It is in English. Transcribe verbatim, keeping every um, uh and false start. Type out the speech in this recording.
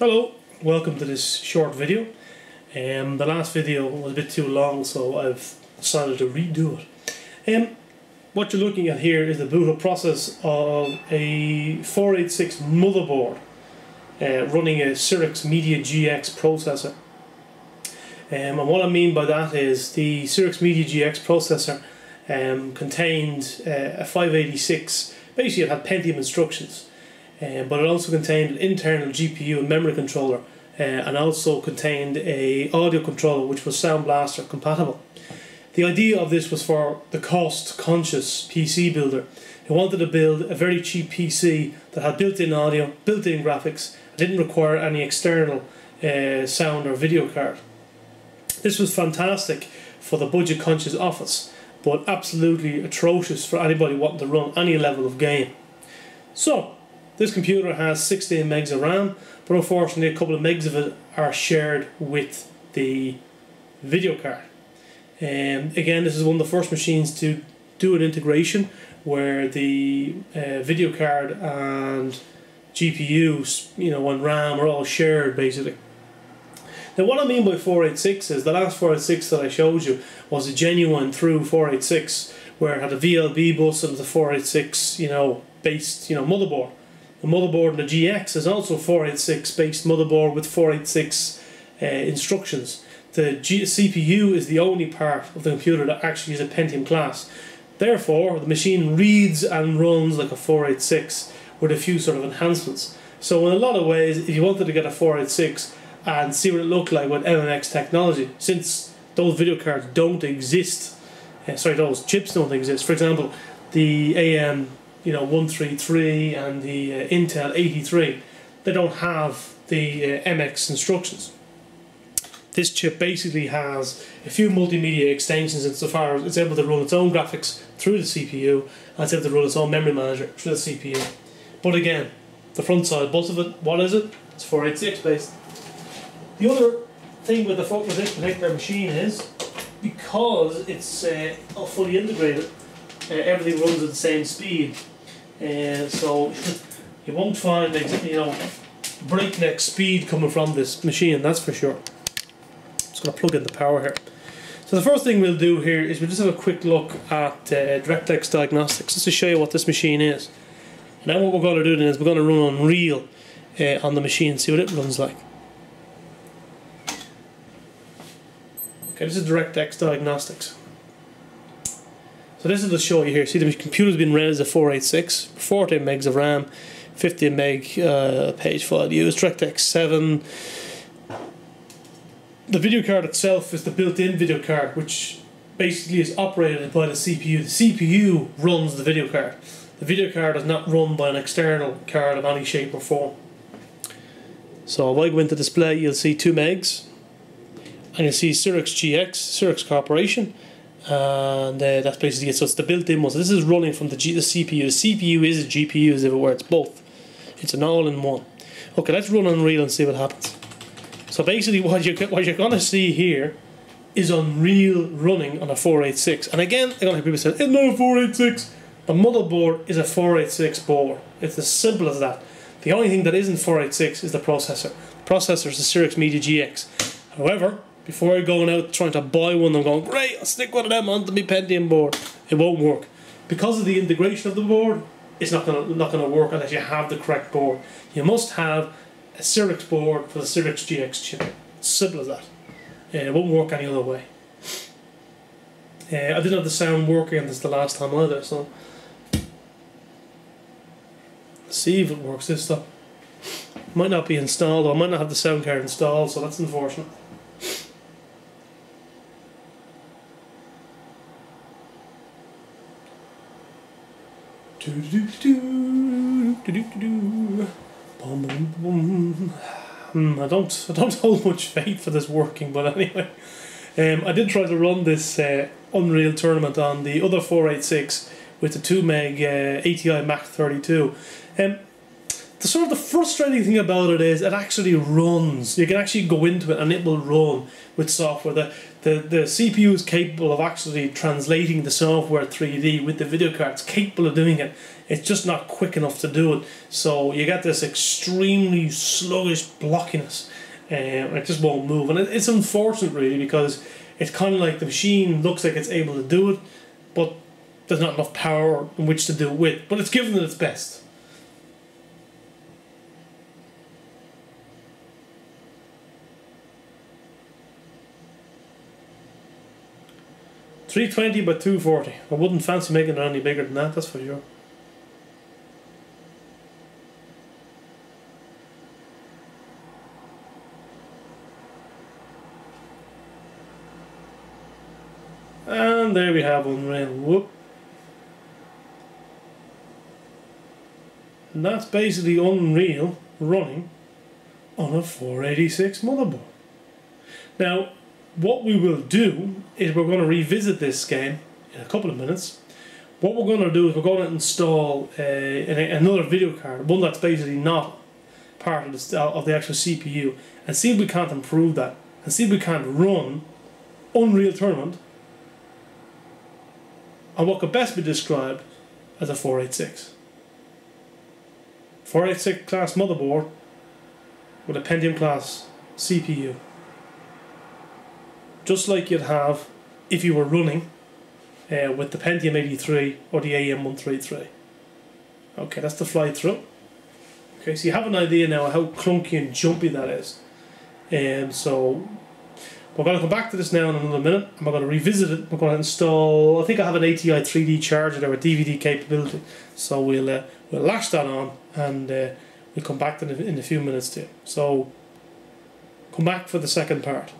Hello, welcome to this short video. Um, the last video was a bit too long, so I've decided to redo it. Um, what you're looking at here is the boot-up process of a four eighty-six motherboard uh, running a Cyrix Media G X processor. Um, and what I mean by that is the Cyrix Media G X processor um, contained uh, a five eighty-six, basically it had Pentium instructions. Um, but it also contained an internal G P U and memory controller, uh, and also contained a audio controller which was Sound Blaster compatible. The idea of this was for the cost-conscious P C builder who wanted to build a very cheap P C that had built-in audio, built-in graphics, didn't require any external uh, sound or video card. This was fantastic for the budget-conscious office, but absolutely atrocious for anybody wanting to run any level of game. So, this computer has sixteen megs of RAM, but unfortunately a couple of megs of it are shared with the video card. Um, again, this is one of the first machines to do an integration where the uh, video card and G P U, you know, and RAM are all shared basically. Now what I mean by four eighty-six is the last four eighty-six that I showed you was a genuine true four eighty-six where it had a V L B bus and the four eighty-six, you know, based, you know, motherboard. The motherboard in the G X is also four eighty-six based motherboard with four eighty-six uh, instructions. The G C P U is the only part of the computer that actually is a Pentium class. Therefore, the machine reads and runs like a four eighty-six with a few sort of enhancements. So in a lot of ways, if you wanted to get a four eighty-six and see what it looked like with M M X technology, since those video cards don't exist, uh, sorry, those chips don't exist. For example, the A M you know, one thirty-three and the uh, Intel eighty-three, they don't have the uh, M X instructions. This chip basically has a few multimedia extensions insofar as it's able to run its own graphics through the C P U and it's able to run its own memory manager through the C P U. But again, the front side bus of it, what is it? It's four eighty-six based. The other thing with the fault with this particular machine is because it's uh, fully integrated, uh, everything runs at the same speed. Uh, so you won't find, you know, breakneck speed coming from this machine, that's for sure. Just going to plug in the power here. So the first thing we'll do here is we'll just have a quick look at uh, DirectX diagnostics just to show you what this machine is. And then what we're going to do then is we're going to run Unreal uh, on the machine and see what it runs like. Okay, this is DirectX diagnostics. So this is to show you here. See, the computer's been read as a four eighty-six, fourteen megs of RAM, fifty meg uh, page file used, DirectX seven. The video card itself is the built-in video card, which basically is operated by the C P U. The C P U runs the video card. The video card is not run by an external card of any shape or form. So if I go into display, you'll see two megs, and you'll see Cyrix G X, Cyrix Corporation. And uh, that's basically it. So it's the built-in one. So this is running from the, G the C P U. The C P U is G P U as if it were. It's both. It's an all-in-one. Okay, let's run Unreal and see what happens. So basically, what you're what you're gonna see here is Unreal running on a four eighty-six. And again, I'm gonna have people say, "It's not a four eighty-six." The motherboard is a four eighty-six board. It's as simple as that. The only thing that isn't four eighty-six is the processor. The processor is the Cyrix Media G X. However, before you're going out trying to buy one and going, great, I'll stick one of them onto my Pentium board, it won't work. Because of the integration of the board, it's not going not to work unless you have the correct board. You must have a Cyrix board for the Cyrix G X chip. Simple as that. Uh, it won't work any other way. Uh, I didn't have the sound working on this the last time either, so let's see if it works this time. It might not be installed, or I might not have the sound card installed, so that's unfortunate. Do do do do do do. Boom boom boom. Mm, I don't I don't hold much faith for this working, but anyway, um, I did try to run this uh, Unreal Tournament on the other four eighty-six with the two meg uh, A T I Mach thirty-two. Um, the sort of the frustrating thing about it is it actually runs. You can actually go into it and it will run with software. The, the, the C P U is capable of actually translating the software three D with the video card. It's capable of doing it. It's just not quick enough to do it. So you get this extremely sluggish blockiness. Um, it just won't move. And it, it's unfortunate really, because it's kind of like the machine looks like it's able to do it, but there's not enough power in which to do it with. But it's given it its best. three twenty by two forty. I wouldn't fancy making it any bigger than that, that's for sure. And there we have Unreal. Whoop. And that's basically Unreal running on a four eighty-six motherboard. Now, what we will do is we're going to revisit this game in a couple of minutes. What we're going to do is we're going to install a, a, another video card, one that's basically not part of the, of the actual C P U, and see if we can't improve that, and see if we can't run Unreal Tournament on what could best be described as a four eighty-six. four eighty-six class motherboard with a Pentium class C P U. Just like you'd have if you were running uh, with the Pentium eighty-three or the A M one thirty-three. Okay, that's the fly through. Okay, so you have an idea now of how clunky and jumpy that is. Um, so we're going to come back to this now in another minute, and we're going to revisit it. We're going to install, I think I have an A T I three D Charger there with D V D capability. So we'll, uh, we'll lash that on, and uh, we'll come back to it in a few minutes too. So come back for the second part.